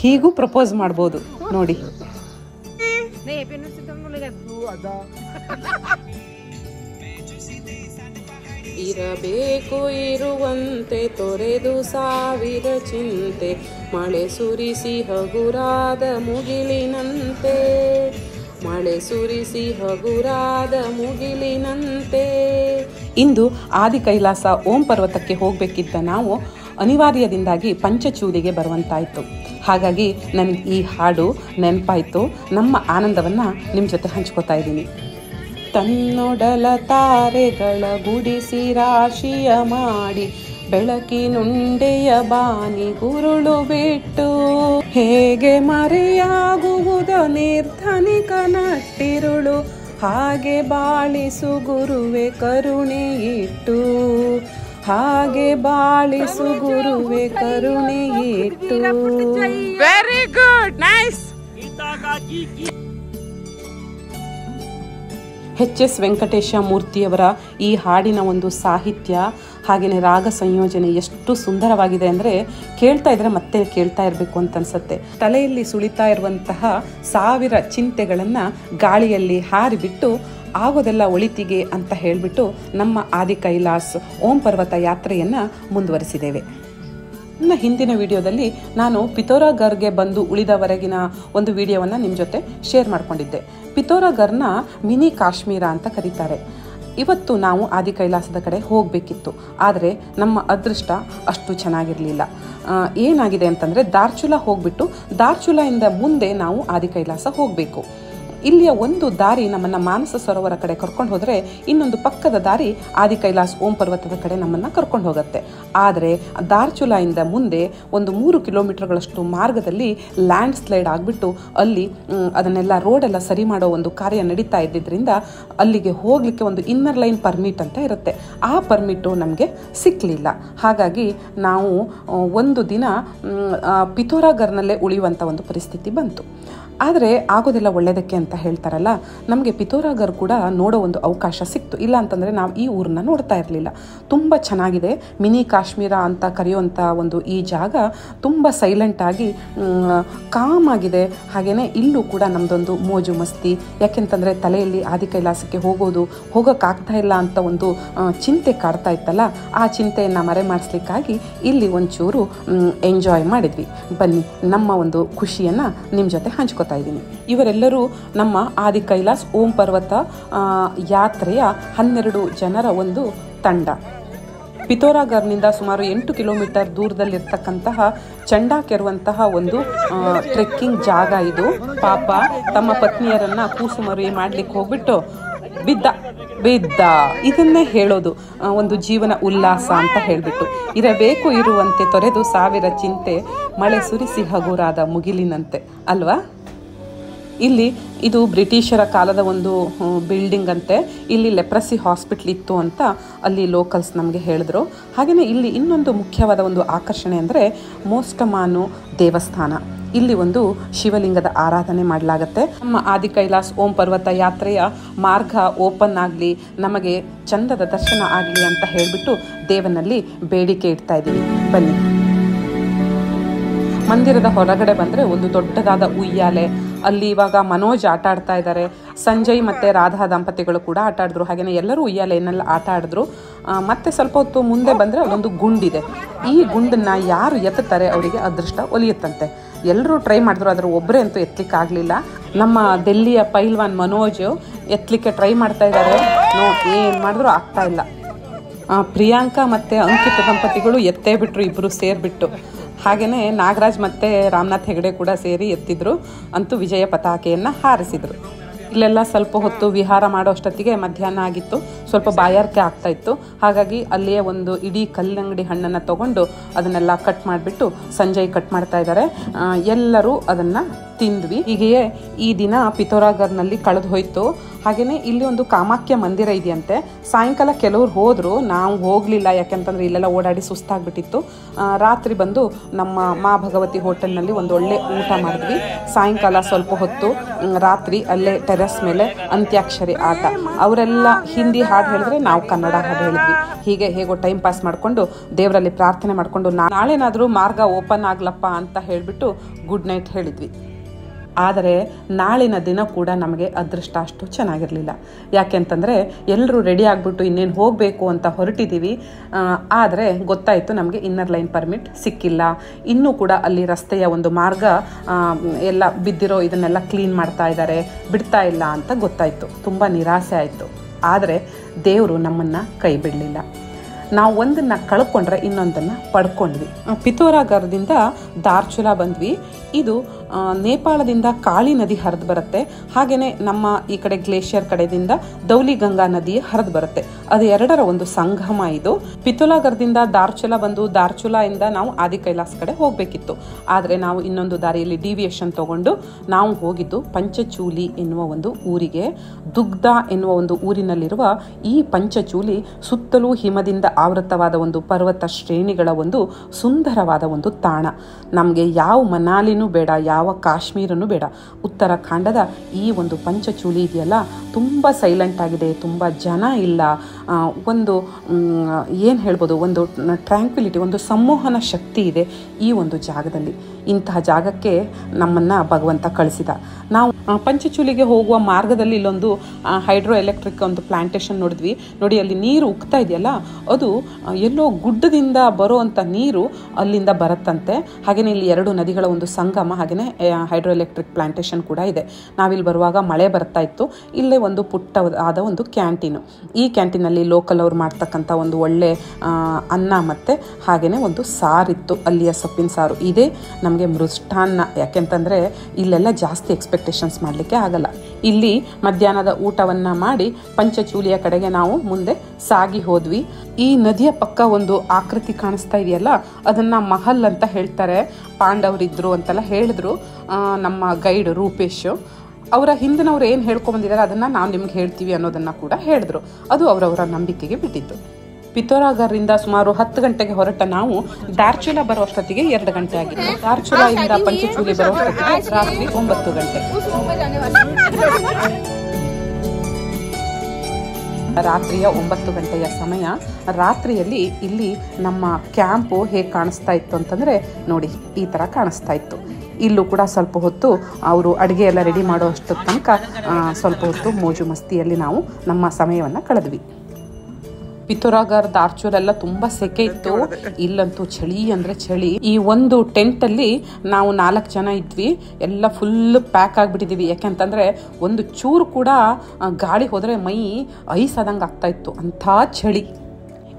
ಹೀಗೂ ಪ್ರಪೋಸ್ ಮಾಡಬಹುದು ನೋಡಿ ನೇ ಪೆನ್ಸಿಲ್ ತಮ್ಮೊಳಗೆ ಅದು ಅದಾ ಇರಬೇಕು ಇರುವಂತೆ ತೊರೆದು ಸಾವಿರ ಚಿಂತೆ ಮಳೆ ಸುರಿಸಿ ಹಗುರಾದ ಮುಗಿಲಿನಂತೆ ಮಳೆ ಸುರಿಸಿ ಹಗುರಾದ ಮುಗಿಲಿನಂತೆ ಇಂದು ಆದಿ ಕೈಲಾಸ ಓಂ ಪರ್ವತಕ್ಕೆ ಹೋಗಬೇಕಿದ್ದ ನಾವು ಅನಿವಾರ್ಯದಿಂದಾಗಿ ಪಂಚಚೂಲಿಗೆ ಬರುವಂತಾಯಿತು ಹಾಗಾಗಿ ನನಗೆ ಈ ಹಾಡು ನೆನಪಾಯಿತು ನಮ್ಮ ಆನಂದವನ್ನು ನಿಮ್ಮ ಜೊತೆ ಹಂಚಿಕೊಳ್ತಾ ಇದ್ದೀನಿ ತನ್ನೊಡಲ ತಾರೆಗಳ ಗುಡಿಸಿ ರಾಶಿಯ ಮಾಡಿ ಬೆಳಕಿನುಂಡೆಯ ಬಾನಿ ಗುರುಳು ಬಿಟ್ಟು ಹೇಗೆ ಮರೆಯಾಗುವುದು ನಿರ್ಧನಿಕ ನಟ್ಟಿರುಳು ಹಾಗೆ ಬಾಳಿಸು ಗುರುವೆ ಕರುಣೆ ಇಟ್ಟು ಹಾಗೆ ಬಾಳಿಸು ಗುರುವೆ ಕರುಣೆ ಇಟ್ಟು very good nice H S. Venkatesha ಮೂರ್ತಿಯವರ ಈ ಹಾಡಿನ ಒಂದು ಸಾಹಿತ್ಯ ಹಾಗೆಯೇ ರಾಗ ಸಂಯೋಜನೆ ಎಷ್ಟು ಸುಂದರವಾಗಿದೆ ಅಂದರೆ ಕೇಳ್ತಾ ಇದ್ರೆ ಮತ್ತೆ ಕೇಳ್ತಾ ಇರಬೇಕು ಅಂತ ಅನಿಸುತ್ತೆ. ತಲೆಯಲ್ಲಿ ಸುಳಿತಾ ಇರುವಂತಹ ಸಾವಿರ ಚಿಂತೆಗಳನ್ನು ಗಾಳಿಯಲ್ಲಿ ಹಾರಿಬಿಟ್ಟು ಆಗೋದೆಲ್ಲ ಒಳಿತಿಗೆ ಅಂತ ಹೇಳಿಬಿಟ್ಟು ನಮ್ಮ ಆದಿ ಕೈಲಾಸ್ ಓಂ ಪರ್ವತ ಯಾತ್ರೆಯನ್ನು ಮುಂದುವರಿಸಿದ್ದೇವೆ. ನನ್ನ ಹಿಂದಿನ ವಿಡಿಯೋದಲ್ಲಿ ನಾನು ಪಿಥೋರಾಗರ್ಗೆ ಬಂದು ಉಳಿದವರೆಗಿನ ಒಂದು ವಿಡಿಯೋವನ್ನು ನಿಮ್ಮ ಜೊತೆ ಶೇರ್ ಮಾಡಿಕೊಂಡಿದ್ದೆ. ಪಿಥೋರಾಗರ್ನ ಮಿನಿ ಕಾಶ್ಮೀರ ಅಂತ ಕರೀತಾರೆ. ಇವತ್ತು ನಾವು ಆದಿ ಕೈಲಾಸದ ಕಡೆ ಹೋಗಬೇಕಿತ್ತು, ಆದರೆ ನಮ್ಮ ಅದೃಷ್ಟ ಅಷ್ಟು ಚೆನ್ನಾಗಿರಲಿಲ್ಲ. ಏನಾಗಿದೆ ಅಂತಂದರೆ ದಾರ್ಚುಲಾ ಹೋಗ್ಬಿಟ್ಟು ದಾರ್ಚುಲಾಯಿಂದ ಮುಂದೆ ನಾವು ಆದಿ ಕೈಲಾಸ ಹೋಗಬೇಕು. ಇಲ್ಲಿಯ ಒಂದು ದಾರಿ ನಮ್ಮನ್ನು ಮಾನಸ ಸರೋವರ ಕಡೆ ಕರ್ಕೊಂಡು ಹೋದರೆ, ಇನ್ನೊಂದು ಪಕ್ಕದ ದಾರಿ ಆದಿ ಕೈಲಾಸ್ ಓಂ ಪರ್ವತದ ಕಡೆ ನಮ್ಮನ್ನು ಕರ್ಕೊಂಡು ಹೋಗುತ್ತೆ. ಆದರೆ ದಾರ್ಚುಲಾಯಿಂದ ಮುಂದೆ ಒಂದು 3 ಕಿಲೋಮೀಟರ್ಗಳಷ್ಟು ಮಾರ್ಗದಲ್ಲಿ ಲ್ಯಾಂಡ್ ಸ್ಲೈಡ್ ಆಗಿಬಿಟ್ಟು ಅಲ್ಲಿ ಅದನ್ನೆಲ್ಲ ರೋಡೆಲ್ಲ ಸರಿ ಮಾಡೋ ಒಂದು ಕಾರ್ಯ ನಡೀತಾ ಇದ್ದಿದ್ದರಿಂದ ಅಲ್ಲಿಗೆ ಹೋಗಲಿಕ್ಕೆ ಒಂದು ಇನ್ನರ್ ಲೈನ್ ಪರ್ಮಿಟ್ ಅಂತ ಇರುತ್ತೆ. ಆ ಪರ್ಮಿಟ್ಟು ನಮಗೆ ಸಿಕ್ಕಲಿಲ್ಲ. ಹಾಗಾಗಿ ನಾವು ಒಂದು ದಿನ ಪಿಥೋರಾಗರ್ನಲ್ಲೇ ಉಳಿಯುವಂಥ ಒಂದು ಪರಿಸ್ಥಿತಿ ಬಂತು. ಆದರೆ ಆಗೋದೆಲ್ಲ ಒಳ್ಳೆಯದಕ್ಕೆ ಅಂತ ಹೇಳ್ತಾರಲ್ಲ, ನಮಗೆ ಪಿಥೋರಾಗರ್ ಕೂಡ ನೋಡೋ ಒಂದು ಅವಕಾಶ ಸಿಕ್ತು. ಇಲ್ಲ ಅಂತಂದರೆ ನಾವು ಈ ಊರನ್ನ ನೋಡ್ತಾ ಇರಲಿಲ್ಲ. ತುಂಬ ಚೆನ್ನಾಗಿದೆ. ಮಿನಿ ಕಾಶ್ಮೀರ ಅಂತ ಕರೆಯುವಂಥ ಒಂದು ಈ ಜಾಗ ತುಂಬ ಸೈಲೆಂಟಾಗಿ ಕಾಮಾಗಿದೆ. ಹಾಗೆಯೇ ಇಲ್ಲೂ ಕೂಡ ನಮ್ಮದೊಂದು ಮೋಜು ಮಸ್ತಿ, ಯಾಕೆಂತಂದರೆ ತಲೆಯಲ್ಲಿ ಆದಿ ಕೈಲಾಸಕ್ಕೆ ಹೋಗೋಕ್ಕಾಗ್ತಾ ಇಲ್ಲ ಅಂತ ಒಂದು ಚಿಂತೆ ಕಾಡ್ತಾ ಇತ್ತಲ್ಲ, ಆ ಚಿಂತೆಯನ್ನು ಮರೆಮಾಡಿಸ್ಲಿಕ್ಕಾಗಿ ಇಲ್ಲಿ ಒಂಚೂರು ಎಂಜಾಯ್ ಮಾಡಿದ್ವಿ. ಬನ್ನಿ ನಮ್ಮ ಒಂದು ಖುಷಿಯನ್ನು ನಿಮ್ಮ ಜೊತೆ ಹಂಚ್ಕೊಳ್ತಾ ಇದ್ದೀನಿ. ಇವರೆಲ್ಲರೂ ನಮ್ಮ ಆದಿ ಕೈಲಾಸ್ ಓಂ ಪರ್ವತ ಯಾತ್ರೆಯ 12 ಜನರ ಒಂದು ತಂಡ. ಪಿಥೋರಾಗರ್ನಿಂದ ಸುಮಾರು 8 ಕಿಲೋಮೀಟರ್ ದೂರದಲ್ಲಿರ್ತಕ್ಕಂತಹ ಚಂಡ ಕೆರುವಂತಹ ಒಂದು ಟ್ರೆಕ್ಕಿಂಗ್ ಜಾಗ ಇದು. ಪಾಪ ತಮ್ಮ ಪತ್ನಿಯರನ್ನು ಕೂಸುಮರಿ ಮಾಡಲಿಕ್ಕೆ ಹೋಗ್ಬಿಟ್ಟು ಬಿದ್ದ ಇದನ್ನೇ ಹೇಳೋದು ಒಂದು ಜೀವನ ಉಲ್ಲಾಸ ಅಂತ ಹೇಳಿಬಿಟ್ಟು. ಇರಬೇಕು ಇರುವಂತೆ ತೊರೆದು ಸಾವಿರ ಚಿಂತೆ ಮಳೆ ಸುರಿಸಿ ಹಗುರಾದ ಮುಗಿಲಿನಂತೆ ಅಲ್ವಾ. ಇಲ್ಲಿ ಇದು ಬ್ರಿಟಿಷರ ಕಾಲದ ಒಂದು ಬಿಲ್ಡಿಂಗ್ ಅಂತೆ. ಇಲ್ಲಿ ಲೆಪ್ರಸಿ ಹಾಸ್ಪಿಟ್ಲ್ ಇತ್ತು ಅಂತ ಅಲ್ಲಿ ಲೋಕಲ್ಸ್ ನಮಗೆ ಹೇಳಿದ್ರು. ಹಾಗೆಯೇ ಇಲ್ಲಿ ಇನ್ನೊಂದು ಮುಖ್ಯವಾದ ಒಂದು ಆಕರ್ಷಣೆ ಅಂದರೆ ಮೋಸ್ಟಮಾನು ದೇವಸ್ಥಾನ. ಇಲ್ಲಿ ಒಂದು ಶಿವಲಿಂಗದ ಆರಾಧನೆ ಮಾಡಲಾಗತ್ತೆ. ನಮ್ಮ ಆದಿ ಕೈಲಾಸ್ ಓಂ ಪರ್ವತ ಯಾತ್ರೆಯ ಮಾರ್ಗ ಓಪನ್ ಆಗಲಿ, ನಮಗೆ ಚಂದದ ದರ್ಶನ ಆಗಲಿ ಅಂತ ಹೇಳಿಬಿಟ್ಟು ದೇವನಲ್ಲಿ ಬೇಡಿಕೆ ಇಡ್ತಾ ಇದ್ದೀವಿ. ಬನ್ನಿ, ಮಂದಿರದ ಹೊರಗಡೆ ಬಂದರೆ ಒಂದು ದೊಡ್ಡದಾದ ಉಯ್ಯಾಲೆ. ಅಲ್ಲಿ ಇವಾಗ ಮನೋಜ್ ಆಟ ಆಡ್ತಾ ಇದ್ದಾರೆ. ಸಂಜಯ್ ಮತ್ತು ರಾಧಾ ದಂಪತಿಗಳು ಕೂಡ ಆಟ ಆಡಿದ್ರು. ಹಾಗೆಯೇ ಎಲ್ಲರೂ ಉಯ್ಯಾಲೆಯನ್ನೆಲ್ಲ ಆಟ ಆಡಿದ್ರು. ಮತ್ತೆ ಸ್ವಲ್ಪ ಹೊತ್ತು ಮುಂದೆ ಬಂದರೆ ಒಂದು ಗುಂಡಿದೆ. ಈ ಗುಂಡನ್ನು ಯಾರು ಎತ್ತುತ್ತಾರೆ ಅವರಿಗೆ ಅದೃಷ್ಟ ಒಲಿಯುತ್ತಂತೆ. ಎಲ್ಲರೂ ಟ್ರೈ ಮಾಡಿದ್ರು, ಆದರೆ ಒಬ್ಬರೇ ಅಂತೂ ಎತ್ತಲಿಕ್ಕೆ ಆಗಲಿಲ್ಲ. ನಮ್ಮ ದೆಲ್ಲಿಯ ಪೈಲ್ವಾನ್ ಮನೋಜ್ ಎತ್ತಲಿಕ್ಕೆ ಟ್ರೈ ಮಾಡ್ತಾ ಇದ್ದಾರೆ. ಏನು ಮಾಡಿದ್ರು ಆಗ್ತಾ ಇಲ್ಲ. ಪ್ರಿಯಾಂಕಾ ಮತ್ತು ಅಂಕಿತ ದಂಪತಿಗಳು ಎತ್ತೇ ಬಿಟ್ಟರು, ಇಬ್ಬರು ಸೇರಿಬಿಟ್ಟು. ಹಾಗೆಯೇ ನಾಗರಾಜ್ ಮತ್ತು ರಾಮನಾಥ್ ಹೆಗಡೆ ಕೂಡ ಸೇರಿ ಎತ್ತಿದ್ರು, ಅಂತೂ ವಿಜಯ ಪತಾಕೆಯನ್ನು ಹಾರಿಸಿದರು. ಇಲ್ಲೆಲ್ಲ ಸ್ವಲ್ಪ ಹೊತ್ತು ವಿಹಾರ ಮಾಡೋ ಅಷ್ಟೊತ್ತಿಗೆ ಮಧ್ಯಾಹ್ನ ಆಗಿತ್ತು. ಸ್ವಲ್ಪ ಬಾಯಾರಿಕೆ ಆಗ್ತಾಯಿತ್ತು. ಹಾಗಾಗಿ ಅಲ್ಲಿಯೇ ಒಂದು ಇಡೀ ಕಲ್ಲಂಗಡಿ ಹಣ್ಣನ್ನು ತೊಗೊಂಡು ಅದನ್ನೆಲ್ಲ ಕಟ್ ಮಾಡಿಬಿಟ್ಟು ಸಂಜಯ್ ಕಟ್ ಮಾಡ್ತಾ ಇದ್ದಾರೆ. ಎಲ್ಲರೂ ಅದನ್ನು ತಿಂದ್ವಿ. ಹೀಗೆಯೇ ಈ ದಿನ ಪಿಥೋರಾಗರ್ನಲ್ಲಿ ಕಳೆದು ಹೋಯಿತು. ಹಾಗೇನೇ ಇಲ್ಲಿ ಒಂದು ಕಾಮಾಕ್ಯ ಮಂದಿರ ಇದೆಯಂತೆ. ಸಾಯಂಕಾಲ ಕೆಲವರು ಹೋದ್ರು, ನಾವು ಹೋಗಲಿಲ್ಲ, ಯಾಕೆಂತಂದ್ರೆ ಇಲ್ಲೆಲ್ಲ ಓಡಾಡಿ ಸುಸ್ತಾಗ್ಬಿಟ್ಟಿತ್ತು. ರಾತ್ರಿ ಬಂದು ನಮ್ಮ ಮಾ ಭಗವತಿ ಹೋಟೆಲ್ನಲ್ಲಿ ಒಂದು ಒಳ್ಳೆ ಊಟ ಮಾಡಿದ್ವಿ. ಸಾಯಂಕಾಲ ಸ್ವಲ್ಪ ಹೊತ್ತು ರಾತ್ರಿ ಅಲ್ಲೇ ಟೆರೆಸ್ ಮೇಲೆ ಅಂತ್ಯಾಕ್ಷರಿ ಆಟ, ಅವರೆಲ್ಲ ಹಿಂದಿ ಹಾಡು ಹೇಳಿದ್ರೆ ನಾವು ಕನ್ನಡ ಹಾಡು ಹೇಳಿದ್ವಿ. ಹೀಗೆ ಹೇಗೋ ಟೈಮ್ ಪಾಸ್ ಮಾಡಿಕೊಂಡು ದೇವರಲ್ಲಿ ಪ್ರಾರ್ಥನೆ ಮಾಡಿಕೊಂಡು ನಾಳೆನಾದರೂ ಮಾರ್ಗ ಓಪನ್ ಆಗ್ಲಪ್ಪ ಅಂತ ಹೇಳಿಬಿಟ್ಟು ಗುಡ್ ನೈಟ್ ಹೇಳಿದ್ವಿ. ಆದರೆ ನಾಳಿನ ದಿನ ಕೂಡ ನಮಗೆ ಅದೃಷ್ಟ ಅಷ್ಟು ಚೆನ್ನಾಗಿರಲಿಲ್ಲ. ಯಾಕೆಂತಂದರೆ ಎಲ್ಲರೂ ರೆಡಿ ಆಗಿಬಿಟ್ಟು ಇನ್ನೇನು ಹೋಗಬೇಕು ಅಂತ ಹೊರಟಿದ್ದೀವಿ. ಆದರೆ ಗೊತ್ತಾಯಿತು ನಮಗೆ ಇನ್ನರ್ ಲೈನ್ ಪರ್ಮಿಟ್ ಸಿಕ್ಕಿಲ್ಲ. ಇನ್ನೂ ಕೂಡ ಅಲ್ಲಿ ರಸ್ತೆಯ ಒಂದು ಮಾರ್ಗ ಎಲ್ಲ ಬಿದ್ದಿರೋ ಇದನ್ನೆಲ್ಲ ಕ್ಲೀನ್ ಮಾಡ್ತಾ ಇದ್ದಾರೆ, ಬಿಡ್ತಾ ಇಲ್ಲ ಅಂತ ಗೊತ್ತಾಯಿತು. ತುಂಬ ನಿರಾಸೆ ಆಯಿತು. ಆದರೆ ದೇವರು ನಮ್ಮನ್ನು ಕೈ ಬಿಡಲಿಲ್ಲ. ನಾವು ಒಂದನ್ನು ಕಳ್ಕೊಂಡ್ರೆ ಇನ್ನೊಂದನ್ನು ಪಡ್ಕೊಂಡ್ವಿ. ಪಿಥೋರಾಗಢದಿಂದ ಧಾರ್ಚುಲಾ ಬಂದ್ವಿ. ಇದು ನೇಪಾಳದಿಂದ ಕಾಳಿ ನದಿ ಹರಿದು ಬರುತ್ತೆ. ಹಾಗೆಯೇ ನಮ್ಮ ಈ ಕಡೆ ಗ್ಲೇಷಿಯರ್ ಕಡೆಯಿಂದ ದೌಲಿಗಂಗಾ ನದಿ ಹರಿದು ಬರುತ್ತೆ. ಅದು ಎರಡರ ಒಂದು ಸಂಗಮ ಇದು. ಪಿಥೋರಾಗಢದಿಂದ ಧಾರ್ಚುಲಾ ಬಂದು ಧಾರ್ಚುಲಾಯಿಂದ ನಾವು ಆದಿಕೈಲಾಸ್ ಕಡೆ ಹೋಗಬೇಕಿತ್ತು. ಆದರೆ ನಾವು ಇನ್ನೊಂದು ದಾರಿಯಲ್ಲಿ ಡಿವಿಯೇಷನ್ ತಗೊಂಡು ನಾವು ಹೋಗಿದ್ದು ಪಂಚಚೂಲಿ ಎನ್ನುವ ಒಂದು ಊರಿಗೆ. ದುಗ್ಧ ಎನ್ನುವ ಒಂದು ಊರಿನಲ್ಲಿರುವ ಈ ಪಂಚಚೂಲಿ ಸುತ್ತಲೂ ಹಿಮದಿಂದ ಆವೃತವಾದ ಒಂದು ಪರ್ವತ ಶ್ರೇಣಿಗಳ ಒಂದು ಸುಂದರವಾದ ಒಂದು ತಾಣ. ನಮಗೆ ಯಾವ ಮನಾಲಿನೂ ಬೇಡ, ಯಾವ ಕಾಶ್ಮೀರನೂ ಬೇಡ. ಉತ್ತರಾಖಂಡದ ಈ ಒಂದು ಪಂಚಚೂಲಿ ಇದೆಯಲ್ಲ, ತುಂಬ ಸೈಲೆಂಟ್ ಆಗಿದೆ, ತುಂಬ ಜನ ಇಲ್ಲ. ಒಂದು ಏನು ಹೇಳ್ಬೋದು, ಒಂದು ಟ್ರ್ಯಾಂಕ್ವಿಲಿಟಿ, ಒಂದು ಸಂಮೋಹನ ಶಕ್ತಿ ಇದೆ ಈ ಒಂದು ಜಾಗದಲ್ಲಿ. ಇಂತಹ ಜಾಗಕ್ಕೆ ನಮ್ಮನ್ನು ಭಗವಂತ ಕಳಿಸಿದ. ನಾವು ಪಂಚಚೂಲಿಗೆ ಹೋಗುವ ಮಾರ್ಗದಲ್ಲಿ ಇಲ್ಲೊಂದು ಹೈಡ್ರೋ ಎಲೆಕ್ಟ್ರಿಕ್ ಒಂದು ಪ್ಲಾಂಟೇಶನ್ ನೋಡಿದ್ವಿ. ನೋಡಿ, ಅಲ್ಲಿ ನೀರು ಉಕ್ತಾ ಇದೆಯಲ್ಲ, ಅದು ಎಲ್ಲೋ ಗುಡ್ಡದಿಂದ ಬರೋ ಅಂಥ ನೀರು ಅಲ್ಲಿಂದ ಬರುತ್ತಂತೆ. ಹಾಗೆಯೇ ಇಲ್ಲಿ ಎರಡು ನದಿಗಳ ಒಂದು ಸಂಗಮ, ಹಾಗೆಯೇ ಹೈಡ್ರೋ ಎಲೆಕ್ಟ್ರಿಕ್ ಪ್ಲಾಂಟೇಶನ್ ಕೂಡ ಇದೆ. ನಾವಿಲ್ಲಿ ಬರುವಾಗ ಮಳೆ ಬರ್ತಾ ಇತ್ತು. ಇಲ್ಲೇ ಒಂದು ಪುಟ್ಟವಾದ ಒಂದು ಕ್ಯಾಂಟೀನು. ಈ ಕ್ಯಾಂಟೀನಲ್ಲಿ ಲೋಕಲ್ ಅವ್ರು ಮಾಡ್ತಕ್ಕಂಥ ಒಂದು ಒಳ್ಳೆ ಅನ್ನ ಮತ್ತು ಹಾಗೆಯೇ ಒಂದು ಸಾರಿತ್ತು, ಅಲ್ಲಿಯ ಸೊಪ್ಪಿನ ಸಾರು. ಇದೇ ನಮಗೆ ಮೃಷ್ಟಾನ್ನ. ಯಾಕೆಂತಂದರೆ ಇಲ್ಲೆಲ್ಲ ಜಾಸ್ತಿ ಎಕ್ಸ್ಪೆಕ್ಟೇಷನ್ಸ್ ಮಾಡಲಿಕ್ಕೆ ಆಗಲ್ಲ. ಇಲ್ಲಿ ಮಧ್ಯಾಹ್ನದ ಊಟವನ್ನು ಮಾಡಿ ಪಂಚಚೂಲಿಯ ಕಡೆಗೆ ನಾವು ಮುಂದೆ ಸಾಗಿ ಹೋದ್ವಿ. ಈ ನದಿಯ ಪಕ್ಕ ಒಂದು ಆಕೃತಿ ಕಾಣಿಸ್ತಾ ಇದೆಯಲ್ಲ, ಅದನ್ನು ಮಹಲ್ ಅಂತ ಹೇಳ್ತಾರೆ. ಪಾಂಡವರಿದ್ದರು ಅಂತೆಲ್ಲ ಹೇಳಿದ್ರು ನಮ್ಮ ಗೈಡ್ ರೂಪೇಶ್. ಅವರ ಹಿಂದಿನವ್ರು ಏನು ಹೇಳ್ಕೊಂಬಂದಿದ್ದಾರೆ ಅದನ್ನು ನಾವು ನಿಮ್ಗೆ ಹೇಳ್ತೀವಿ ಅನ್ನೋದನ್ನು ಕೂಡ ಹೇಳಿದ್ರು. ಅದು ಅವರವರ ನಂಬಿಕೆಗೆ ಬಿಟ್ಟಿತ್ತು. ಪಿಥೋರಾಗಢದಿಂದ ಸುಮಾರು 10 ಗಂಟೆಗೆ ಹೊರಟ ನಾವು ಧಾರ್ಚುಲಾ ಬರೋ ಅಷ್ಟೊತ್ತಿಗೆ 2 ಗಂಟೆ ಆಗಿತ್ತು. ಧಾರ್ಚುಲಾದಿಂದ ಪಂಚಚೂಲಿ ಬರೋ ಅಷ್ಟೊತ್ತಿಗೆ ರಾತ್ರಿ 9 ಗಂಟೆ. ರಾತ್ರಿಯ 9 ಗಂಟೆಯ ಸಮಯ. ರಾತ್ರಿಯಲ್ಲಿ ಇಲ್ಲಿ ನಮ್ಮ ಕ್ಯಾಂಪು ಹೇಗೆ ಕಾಣಿಸ್ತಾ ಇತ್ತು ಅಂತಂದರೆ ನೋಡಿ, ಈ ಥರ ಕಾಣಿಸ್ತಾ ಇತ್ತು. ಇಲ್ಲೂ ಕೂಡ ಸ್ವಲ್ಪ ಹೊತ್ತು ಅವರು ಅಡುಗೆ ಎಲ್ಲ ರೆಡಿ ಮಾಡೋ ಅಷ್ಟು ತನಕ ಸ್ವಲ್ಪ ಹೊತ್ತು ಮೋಜು ಮಸ್ತಿಯಲ್ಲಿ ನಾವು ನಮ್ಮ ಸಮಯವನ್ನು ಕಳೆದ್ವಿ. ಪಿಥೋರಾಗಢ ಧಾರ್ಚುಲೆಲ್ಲ ತುಂಬ ಸೆಕೆ ಇತ್ತು. ಇಲ್ಲಂತೂ ಚಳಿ ಅಂದರೆ ಚಳಿ. ಈ ಒಂದು ಟೆಂಟಲ್ಲಿ ನಾವು 4 ಜನ ಇದ್ವಿ. ಎಲ್ಲ ಫುಲ್ ಪ್ಯಾಕ್ ಆಗಿಬಿಟ್ಟಿದ್ದೀವಿ. ಯಾಕೆಂತಂದರೆ ಒಂದು ಚೂರು ಕೂಡ ಗಾಳಿ ಹೋದರೆ ಮೈ ಐಸ್ ಆದಂಗೆ ಆಗ್ತಾಯಿತ್ತು, ಅಂಥ ಚಳಿ.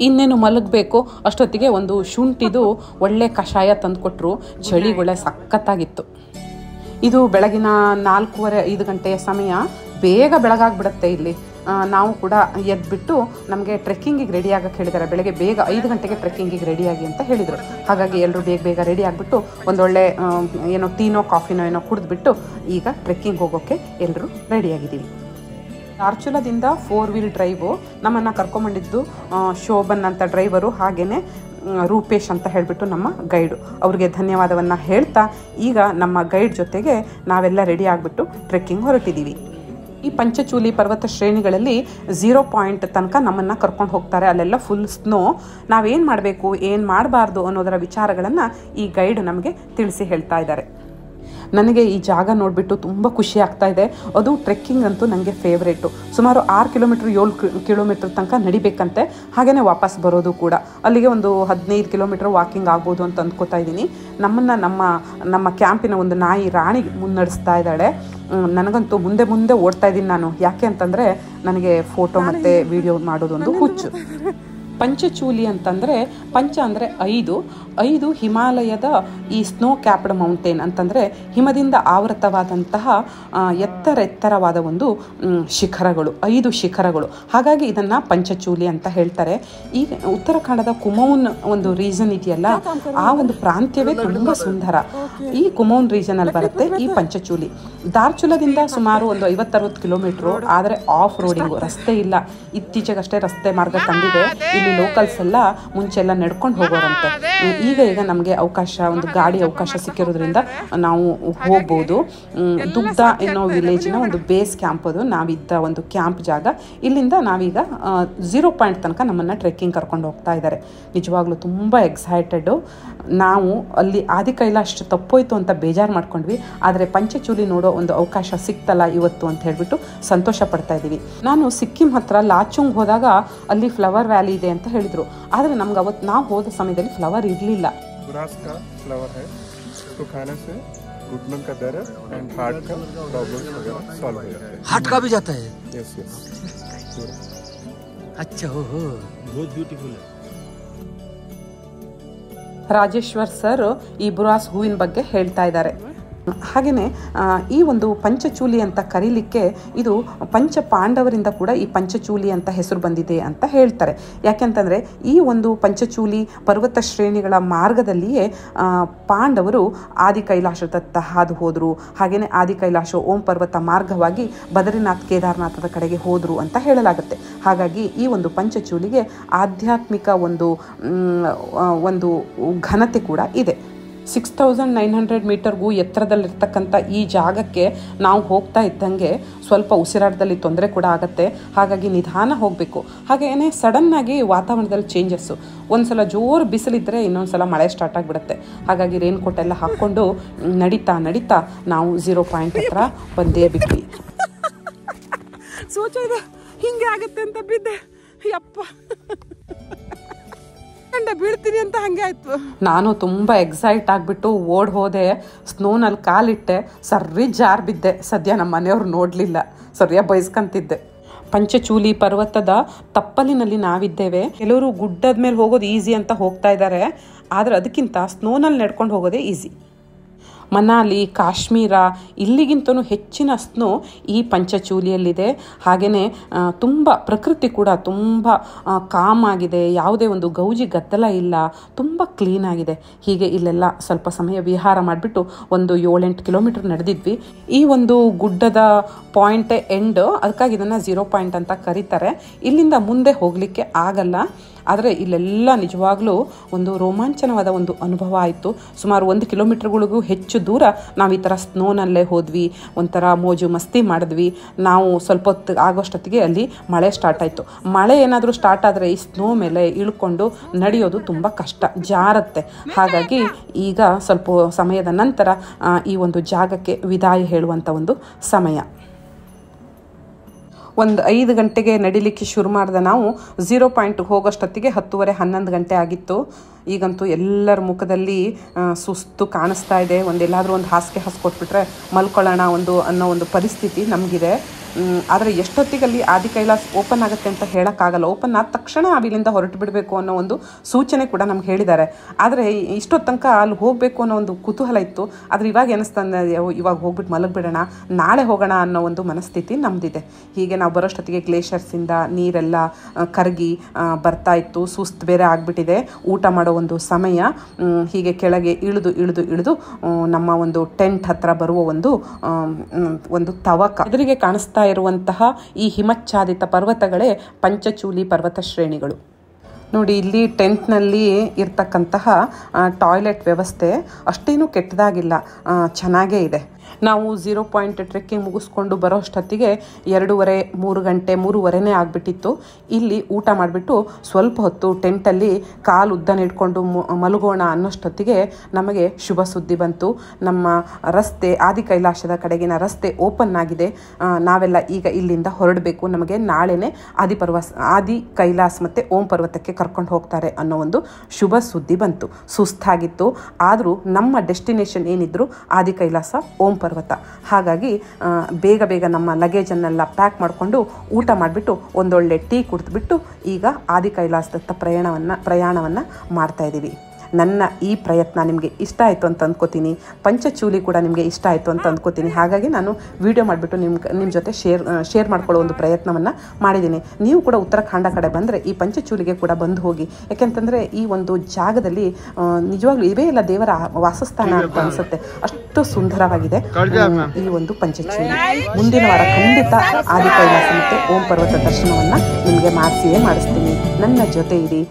ಇನ್ನೇನು ಮಲಗಬೇಕು ಅಷ್ಟೊತ್ತಿಗೆ ಒಂದು ಶುಂಠಿದು ಒಳ್ಳೆ ಕಷಾಯ ತಂದುಕೊಟ್ರು. ಚಳಿಗೊಳ್ಳೆ ಸಖತ್ತಾಗಿತ್ತು. ಇದು ಬೆಳಗಿನ 4:30-5 ಗಂಟೆಯ ಸಮಯ. ಬೇಗ ಬೆಳಗಾಗ್ಬಿಡುತ್ತೆ ಇಲ್ಲಿ. ನಾವು ಕೂಡ ಎದ್ಬಿಟ್ಟು ನಮಗೆ ಟ್ರೆಕ್ಕಿಂಗಿಗೆ ರೆಡಿ ಆಗಕ್ಕೆ ಹೇಳಿದ್ದಾರೆ. ಬೆಳಗ್ಗೆ ಬೇಗ 5 ಗಂಟೆಗೆ ಟ್ರೆಕ್ಕಿಂಗಿಗೆ ರೆಡಿಯಾಗಿ ಅಂತ ಹೇಳಿದರು. ಹಾಗಾಗಿ ಎಲ್ಲರೂ ಬೇಗ ಬೇಗ ರೆಡಿ ಆಗಿಬಿಟ್ಟು ಒಂದೊಳ್ಳೆ ಏನೋ ಟೀನೋ ಕಾಫಿನೋ ಏನೋ ಕುಡಿದ್ಬಿಟ್ಟು ಈಗ ಟ್ರೆಕ್ಕಿಂಗ್ ಹೋಗೋಕ್ಕೆ ಎಲ್ಲರೂ ರೆಡಿಯಾಗಿದ್ದೀವಿ. ಧಾರ್ಚುಲಾದಿಂದ 4-wheel drive ನಮ್ಮನ್ನು ಕರ್ಕೊಂಬಂದಿದ್ದು ಶೋಭನ್ ಅಂತ ಡ್ರೈವರು, ಹಾಗೆಯೇ ರೂಪೇಶ್ ಅಂತ ಹೇಳಿಬಿಟ್ಟು ನಮ್ಮ ಗೈಡು. ಅವ್ರಿಗೆ ಧನ್ಯವಾದವನ್ನು ಹೇಳ್ತಾ ಈಗ ನಮ್ಮ ಗೈಡ್ ಜೊತೆಗೆ ನಾವೆಲ್ಲ ರೆಡಿ ಆಗಿಬಿಟ್ಟು ಟ್ರೆಕ್ಕಿಂಗ್ ಹೊರಟಿದ್ದೀವಿ. ಈ ಪಂಚಚೂಲಿ ಪರ್ವತ ಶ್ರೇಣಿಗಳಲ್ಲಿ 0 ಪಾಯಿಂಟ್ ತನಕ ನಮ್ಮನ್ನು ಕರ್ಕೊಂಡು ಹೋಗ್ತಾರೆ. ಅಲ್ಲೆಲ್ಲ ಫುಲ್ ಸ್ನೋ. ನಾವೇನು ಮಾಡಬೇಕು, ಏನು ಮಾಡಬಾರ್ದು ಅನ್ನೋದರ ವಿಚಾರಗಳನ್ನು ಈ ಗೈಡ್ ನಮಗೆ ತಿಳಿಸಿ ಹೇಳ್ತಾ ಇದ್ದಾರೆ. ನನಗೆ ಈ ಜಾಗ ನೋಡಿಬಿಟ್ಟು ತುಂಬ ಖುಷಿ ಆಗ್ತಾ ಇದೆ. ಅದು ಟ್ರೆಕ್ಕಿಂಗ್ ಅಂತೂ ನನಗೆ ಫೇವ್ರೇಟು. ಸುಮಾರು 6 ಕಿಲೋಮೀಟ್ರ್ 7 ಕಿಲೋಮೀಟ್ರ್ ತನಕ ನಡಿಬೇಕಂತೆ. ಹಾಗೆಯೇ ವಾಪಸ್ ಬರೋದು ಕೂಡ. ಅಲ್ಲಿಗೆ ಒಂದು 15 ಕಿಲೋಮೀಟ್ರ್ ವಾಕಿಂಗ್ ಆಗ್ಬೋದು ಅಂತ ಅಂದ್ಕೋತಾ ಇದ್ದೀನಿ. ನಮ್ಮನ್ನು ನಮ್ಮ ಕ್ಯಾಂಪಿನ ಒಂದು ನಾಯಿ ರಾಣಿ ಮುನ್ನಡೆಸ್ತಾ ಇದ್ದಾಳೆ. ನನಗಂತೂ ಮುಂದೆ ಓಡ್ತಾ ಇದ್ದೀನಿ ನಾನು. ಯಾಕೆ ಅಂತಂದರೆ ನನಗೆ ಫೋಟೋ ಮತ್ತು ವಿಡಿಯೋ ಮಾಡೋದೊಂದು ಹುಚ್ಚು. पंचचूली ಅಂತಂದ್ರೆ पंच ಅಂದರೆ 5 ಹಿಮಾಲಯದ ಈ ಸ್ನೋ ಕ್ಯಾಪ್ಡ್ ಮೌಂಟೇನ್ ಅಂತಂದ್ರೆ ಹಿಮದಿಂದ ಆವೃತವಾದಂತಹ ಎತ್ತರವಾದ ಒಂದು ಶಿಖರಗಳು 5 ಶಿಖರಗಳು ಹಾಗಾಗಿ ಇದನ್ನ ಪಂಚಚೂಲಿ ಅಂತ ಹೇಳ್ತಾರೆ। ಈ ಉತ್ತರಾಖಂಡದ ಕುಮೌನ್ ಒಂದು ರೀಜನ್ ಇದೆಯಲ್ಲ ಆ ಒಂದು ಪ್ರಾಂತ್ಯವೇ ತುಂಬಾ ಸುಂದರ। ಈ ಕುಮೌನ್ ರೀಜನ್ ಅಲ್ಲಿ ಬರುತ್ತೆ ಈ ಪಂಚಚೂಲಿ। ದಾರ್ಚುಲದಿಂದ ಸುಮಾರು ಒಂದು 50-60 ಕಿಲೋಮೀಟರ್ ಆದರೆ ಆಫ್ ರೋಡಿಂಗ್ ರಸ್ತೆ ಇಲ್ಲ, ಇತ್ತೀಚೆಗಷ್ಟೇ ರಸ್ತೆ ಮಾರ್ಗ ತಂದಿದೆ। ಇಲ್ಲಿ ಲೋಕಲ್ಸ್ ಎಲ್ಲ ಮುಂಚೆಲ್ಲ ನಡ್ಕೊಂಡು ಹೋಗೋರಂತೆ, ಈಗ ನಮಗೆ ಅವಕಾಶ ಒಂದು ಗಾಡಿ ಅವಕಾಶ ಸಿಕ್ಕಿರೋದ್ರಿಂದ ನಾವು ಹೋಗ್ಬೋದು। ದುಗ್ಧ ಎನ್ನೋ ವಿಲೇಜಿನ ಒಂದು ಬೇಸ್ ಕ್ಯಾಂಪ್ ಅದು ನಾವಿದ್ದ ಒಂದು ಕ್ಯಾಂಪ್ ಜಾಗ, ಇಲ್ಲಿಂದ ನಾವೀಗ 0 ಪಾಯಿಂಟ್ ತನಕ ನಮ್ಮನ್ನು ಟ್ರೆಕ್ಕಿಂಗ್ ಕರ್ಕೊಂಡು ಹೋಗ್ತಾ ಇದ್ದಾರೆ। ನಿಜವಾಗ್ಲೂ ತುಂಬ ಎಕ್ಸೈಟೆಡು ನಾವು। ಅಲ್ಲಿ ಆದಿಕೈಲಾಶ್ ತಪ್ಪೋಯ್ತು ಅಂತ ಬೇಜಾರು ಮಾಡ್ಕೊಂಡ್ವಿ, ಆದರೆ ಪಂಚಚೂಲಿ ನೋಡೋ ಒಂದು ಅವಕಾಶ ಸಿಕ್ತಲ್ಲ ಇವತ್ತು ಅಂತ ಹೇಳಿಬಿಟ್ಟು ಸಂತೋಷ ಪಡ್ತಾ ಇದ್ದೀವಿ। ನಾನು ಸಿಕ್ಕಿಂ ಹತ್ರ ಲಾಚುಂಗ್ ಹೋದಾಗ ಅಲ್ಲಿ ಫ್ಲವರ್ ವ್ಯಾಲಿ ಇದೆ ಅಂತ ಹೇಳಿದರು, ಆದರೆ ನಮ್ಗೆ ಅವತ್ತು ನಾವು ಹೋದ ಸಮಯದಲ್ಲಿ ಫ್ಲವರ್ ಇರಲಿಲ್ಲ। ರಾಜೇಶ್ವರ್ ಸರ್ ಈ ಬುರಾಸ್ ಹೂವಿನ ಬಗ್ಗೆ ಹೇಳ್ತಾ ಇದ್ದಾರೆ। ಹಾಗೆಯೇ ಈ ಒಂದು ಪಂಚಚೂಲಿ ಅಂತ ಕರೀಲಿಕ್ಕೆ ಇದು ಪಂಚ ಪಾಂಡವರಿಂದ ಕೂಡ ಈ ಪಂಚಚೂಲಿ ಅಂತ ಹೆಸರು ಬಂದಿದೆ ಅಂತ ಹೇಳ್ತಾರೆ। ಯಾಕೆಂತಂದರೆ ಈ ಒಂದು ಪಂಚಚೂಲಿ ಪರ್ವತ ಶ್ರೇಣಿಗಳ ಮಾರ್ಗದಲ್ಲಿಯೇ ಪಾಂಡವರು ಆದಿ ಕೈಲಾಶದತ್ತ ಹಾದು ಹೋದರು, ಹಾಗೆಯೇ ಆದಿ ಕೈಲಾಶ ಓಂ ಪರ್ವತ ಮಾರ್ಗವಾಗಿ ಬದರಿನಾಥ್ ಕೇದಾರನಾಥದ ಕಡೆಗೆ ಹೋದರು ಅಂತ ಹೇಳಲಾಗುತ್ತೆ। ಹಾಗಾಗಿ ಈ ಒಂದು ಪಂಚಚೂಲಿಗೆ ಆಧ್ಯಾತ್ಮಿಕ ಒಂದು ಘನತೆ ಕೂಡ ಇದೆ। 6900 ಮೀಟರ್ಗೂ ಎತ್ತರದಲ್ಲಿರ್ತಕ್ಕಂಥ ಈ ಜಾಗಕ್ಕೆ ನಾವು ಹೋಗ್ತಾ ಇದ್ದಂಗೆ ಸ್ವಲ್ಪ ಉಸಿರಾಟದಲ್ಲಿ ತೊಂದರೆ ಕೂಡ ಆಗುತ್ತೆ, ಹಾಗಾಗಿ ನಿಧಾನ ಹೋಗಬೇಕು। ಹಾಗೆಯೇ ಸಡನ್ನಾಗಿ ವಾತಾವರಣದಲ್ಲಿ ಚೇಂಜಸ್ಸು, ಒಂದು ಸಲ ಜೋರು ಬಿಸಿಲಿದ್ದರೆ ಇನ್ನೊಂದು ಸಲ ಮಳೆ ಸ್ಟಾರ್ಟ್ ಆಗಿಬಿಡುತ್ತೆ, ಹಾಗಾಗಿ ರೈನ್ಕೋಟ್ ಎಲ್ಲ ಹಾಕ್ಕೊಂಡು ನಡೀತಾ ನಡೀತಾ ನಾವು 0 ಪಾಯಿಂಟ್ ಹತ್ರ ಬಂದೇ ಬಿಟ್ವಿ। ಸೋಚಿದೆ ಹಿಂಗೆ ಆಗುತ್ತೆ ಅಂತ ಬಿದ್ದೆ, ಯಪ್ಪ ಬೀಳ್ತೀನಿ ಅಂತ ಹಂಗೆ ಆಯ್ತು। ನಾನು ತುಂಬಾ ಎಕ್ಸೈಟ್ ಆಗ್ಬಿಟ್ಟು ಓಡ್ ಹೋದೆ, ಸ್ನೋನಲ್ಲಿ ಕಾಲಿಟ್ಟೆ, ಸರಿ ಜಾರ್ ಬಿದ್ದೆ। ಸದ್ಯ ನಮ್ಮ ಮನೆಯವ್ರು ನೋಡ್ಲಿಲ್ಲ, ಸರಿಯಾಗಿ ಬಯಸ್ಕೊಂತಿದ್ದೆ। ಪಂಚಚೂಲಿ ಪರ್ವತದ ತಪ್ಪಲಿನಲ್ಲಿ ನಾವಿದ್ದೇವೆ। ಕೆಲವರು ಗುಡ್ಡದ ಮೇಲೆ ಹೋಗೋದು ಈಸಿ ಅಂತ ಹೋಗ್ತಾ ಇದ್ದಾರೆ, ಆದ್ರೆ ಅದಕ್ಕಿಂತ ಸ್ನೋನಲ್ಲಿ ನಡ್ಕೊಂಡು ಹೋಗೋದೇ ಈಸಿ। ಮನಾಲಿ, ಕಾಶ್ಮೀರ ಇಲ್ಲಿಗಿಂತನೂ ಹೆಚ್ಚಿನ ಸ್ನೋ ಈ ಪಂಚಚೂಲಿಯಲ್ಲಿದೆ। ಹಾಗೆಯೇ ತುಂಬ ಪ್ರಕೃತಿ ಕೂಡ ತುಂಬ ಕಾಮ್ ಆಗಿದೆ, ಯಾವುದೇ ಒಂದು ಗೌಜಿ ಗದ್ದಲ ಇಲ್ಲ, ತುಂಬ ಕ್ಲೀನಾಗಿದೆ। ಹೀಗೆ ಇಲ್ಲೆಲ್ಲ ಸ್ವಲ್ಪ ಸಮಯ ವಿಹಾರ ಮಾಡಿಬಿಟ್ಟು ಒಂದು 7-8 ಕಿಲೋಮೀಟರ್ ನಡೆದಿದ್ವಿ। ಈ ಒಂದು ಗುಡ್ಡದ ಪಾಯಿಂಟೇ ಎಂಡ್, ಅದಕ್ಕಾಗಿ ಇದನ್ನು 0 ಪಾಯಿಂಟ್ ಅಂತ ಕರೀತಾರೆ। ಇಲ್ಲಿಂದ ಮುಂದೆ ಹೋಗಲಿಕ್ಕೆ ಆಗಲ್ಲ, ಆದರೆ ಇಲ್ಲೆಲ್ಲ ನಿಜವಾಗ್ಲೂ ಒಂದು ರೋಮಾಂಚನವಾದ ಒಂದು ಅನುಭವ ಆಯಿತು। ಸುಮಾರು 1 ಕಿಲೋಮೀಟರ್ಗಳಿಗೂ ಹೆಚ್ಚು ದೂರ ನಾವು ಈ ಥರ ಸ್ನೋನಲ್ಲೇ ಹೋದ್ವಿ, ಒಂಥರ ಮೋಜು ಮಸ್ತಿ ಮಾಡಿದ್ವಿ। ನಾವು ಸ್ವಲ್ಪ ಹೊತ್ತು ಆಗೋಷ್ಟೊತ್ತಿಗೆ ಅಲ್ಲಿ ಮಳೆ ಸ್ಟಾರ್ಟ್ ಆಯಿತು। ಮಳೆ ಏನಾದರೂ ಸ್ಟಾರ್ಟ್ ಆದರೆ ಈ ಸ್ನೋ ಮೇಲೆ ಇಳ್ಕೊಂಡು ನಡೆಯೋದು ತುಂಬ ಕಷ್ಟ, ಜಾರತ್ತೆ। ಹಾಗಾಗಿ ಈಗ ಸ್ವಲ್ಪ ಸಮಯದ ನಂತರ ಈ ಒಂದು ಜಾಗಕ್ಕೆ ವಿದಾಯ ಹೇಳುವಂಥ ಒಂದು ಸಮಯ। ಒಂದು 5 ಗಂಟೆಗೆ ನಡಿಲಿಕ್ಕೆ ಶುರು ಮಾಡಿದ ನಾವು 0 ಪಾಯಿಂಟ್ಗೆ ಹೋಗೋಷ್ಟೊತ್ತಿಗೆ 10:30-11 ಗಂಟೆ ಆಗಿತ್ತು। ಈಗಂತೂ ಎಲ್ಲರ ಮುಖದಲ್ಲಿ ಸುಸ್ತು ಕಾಣಿಸ್ತಾ ಇದೆ, ಒಂದೆಲ್ಲಾದರೂ ಒಂದು ಹಾಸಿಗೆ ಹಾಸ್ಕೊಟ್ಬಿಟ್ರೆ ಮಲ್ಕೊಳ್ಳೋಣ ಒಂದು ಅನ್ನೋ ಒಂದು ಪರಿಸ್ಥಿತಿ ನಮಗಿದೆ। ಆದರೆ ಎಷ್ಟೊತ್ತಿಗಲ್ಲಿ ಆದಿ ಕೈಲಾಸ ಓಪನ್ ಆಗುತ್ತೆ ಅಂತ ಹೇಳೋಕ್ಕಾಗಲ್ಲ, ಓಪನ್ ಆದ ತಕ್ಷಣ ಅಲ್ಲಿಂದ ಹೊರಟು ಬಿಡಬೇಕು ಅನ್ನೋ ಒಂದು ಸೂಚನೆ ಕೂಡ ನಮ್ಗೆ ಹೇಳಿದ್ದಾರೆ। ಆದರೆ ಇಷ್ಟೊತ್ತು ತನಕ ಅಲ್ಲಿ ಹೋಗಬೇಕು ಅನ್ನೋ ಒಂದು ಕುತೂಹಲ ಇತ್ತು, ಆದರೆ ಇವಾಗ ಅನಿಸ್ತಂದ್ರೆ ಇವಾಗ ಹೋಗ್ಬಿಟ್ಟು ಮಲಗಿಬಿಡೋಣ, ನಾಳೆ ಹೋಗೋಣ ಅನ್ನೋ ಒಂದು ಮನಸ್ಥಿತಿ ನಮ್ಮದಿದೆ। ಹೀಗೆ ನಾವು ಬರೋಷ್ಟೊತ್ತಿಗೆ ಗ್ಲೇಷರ್ಸಿಂದ ನೀರೆಲ್ಲ ಕರಗಿ ಬರ್ತಾ ಇತ್ತು, ಸುಸ್ತು ಬೇರೆ ಆಗಿಬಿಟ್ಟಿದೆ, ಊಟ ಮಾಡೋ ಒಂದು ಸಮಯ। ಹೀಗೆ ಕೆಳಗೆ ಇಳಿದು ಇಳಿದು ಇಳಿದು ನಮ್ಮ ಒಂದು ಟೆಂಟ್ ಹತ್ರ ಬರುವ ಒಂದು ತವಕ, ಎದುರಿಗೆ ಕಾಣಿಸ್ತಾ ಇರುವಂತಹ ಈ ಹಿಮಚ್ಛಾದಿತ ಪರ್ವತಗಳೇ ಪಂಚಚೂಲಿ ಪರ್ವತ ಶ್ರೇಣಿಗಳು। ನೋಡಿ, ಇಲ್ಲಿ ಟೆಂಟ್ನಲ್ಲಿ ಇರ್ತಕ್ಕಂತಹ ಟಾಯ್ಲೆಟ್ ವ್ಯವಸ್ಥೆ ಅಷ್ಟೇನೂ ಕೆಟ್ಟದಾಗಿಲ್ಲ, ಚೆನ್ನಾಗೇ ಇದೆ। ನಾವು 0 ಪಾಯಿಂಟ್ ಟ್ರೆಕ್ಕಿಂಗ್ ಮುಗಿಸ್ಕೊಂಡು ಬರೋ ಅಷ್ಟೊತ್ತಿಗೆ 2:30-3 ಗಂಟೆ ಆಗಿಬಿಟ್ಟಿತ್ತು। ಇಲ್ಲಿ ಊಟ ಮಾಡಿಬಿಟ್ಟು ಸ್ವಲ್ಪ ಹೊತ್ತು ಟೆಂಟಲ್ಲಿ ಕಾಲು ಉದ್ದನೆ ಇಟ್ಕೊಂಡು ಮಲಗೋಣ ಅನ್ನೋಷ್ಟೊತ್ತಿಗೆ ನಮಗೆ ಶುಭ ಸುದ್ದಿ ಬಂತು। ನಮ್ಮ ರಸ್ತೆ ಆದಿ ಕೈಲಾಶದ ಕಡೆಗಿನ ರಸ್ತೆ ಓಪನ್ ಆಗಿದೆ, ನಾವೆಲ್ಲ ಈಗ ಇಲ್ಲಿಂದ ಹೊರಡಬೇಕು, ನಮಗೆ ನಾಳೆನೇ ಆದಿ ಕೈಲಾಸ ಮತ್ತು ಓಂ ಪರ್ವತಕ್ಕೆ ಕರ್ಕೊಂಡು ಹೋಗ್ತಾರೆ ಅನ್ನೋ ಒಂದು ಶುಭ ಸುದ್ದಿ ಬಂತು। ಸುಸ್ತಾಗಿತ್ತು, ಆದರೂ ನಮ್ಮ ಡೆಸ್ಟಿನೇಷನ್ ಏನಿದ್ರು ಆದಿ ಕೈಲಾಸ ಓಂ ಓಂ ಪರ್ವತ. ಹಾಗಾಗಿ ಬೇಗ ಬೇಗ ನಮ್ಮ ಲಗೇಜನ್ನೆಲ್ಲ ಪ್ಯಾಕ್ ಮಾಡಿಕೊಂಡು ಊಟ ಮಾಡಿಬಿಟ್ಟು ಒಂದೊಳ್ಳೆ ಟೀ ಕುಡಿದ್ಬಿಟ್ಟು ಈಗ ಆದಿಕೈಲಾಸದತ್ತ ಪ್ರಯಾಣವನ್ನು ಮಾಡ್ತಾ ಇದ್ದೀವಿ. ನನ್ನ ಈ ಪ್ರಯತ್ನ ನಿಮಗೆ ಇಷ್ಟ ಆಯಿತು ಅಂತ ಅಂದ್ಕೋತೀನಿ, ಪಂಚಚೂಲಿ ಕೂಡ ನಿಮಗೆ ಇಷ್ಟ ಆಯಿತು ಅಂತ ಅಂದ್ಕೋತೀನಿ. ಹಾಗಾಗಿ ನಾನು ವಿಡಿಯೋ ಮಾಡಿಬಿಟ್ಟು ನಿಮ್ಮ ಜೊತೆ ಶೇರ್ ಮಾಡ್ಕೊಳ್ಳೋ ಒಂದು ಪ್ರಯತ್ನವನ್ನು ಮಾಡಿದ್ದೀನಿ. ನೀವು ಕೂಡ ಉತ್ತರಾಖಂಡ ಕಡೆ ಬಂದರೆ ಈ ಪಂಚಚೂಲಿಗೆ ಕೂಡ ಬಂದು ಹೋಗಿ, ಯಾಕೆಂತಂದರೆ ಈ ಒಂದು ಜಾಗದಲ್ಲಿ ನಿಜವಾಗ್ಲೂ ಇವೇ ಎಲ್ಲ ದೇವರ ವಾಸಸ್ಥಾನ ಅಂತ ಅನಿಸುತ್ತೆ, ಅಷ್ಟು ಸುಂದರವಾಗಿದೆ ಈ ಒಂದು ಪಂಚಚೂಲಿ. ಮುಂದಿನ ವಾರ ಖಂಡಿತ ಆದಿಕೈಲಾಸ ಮತ್ತು ಓಂ ಪರ್ವತ ದರ್ಶನವನ್ನು ನಿಮಗೆ ಮಾಡಿಸಿಯೇ ಮಾಡಿಸ್ತೀನಿ. ನನ್ನ ಜೊತೆ ಇರಿ.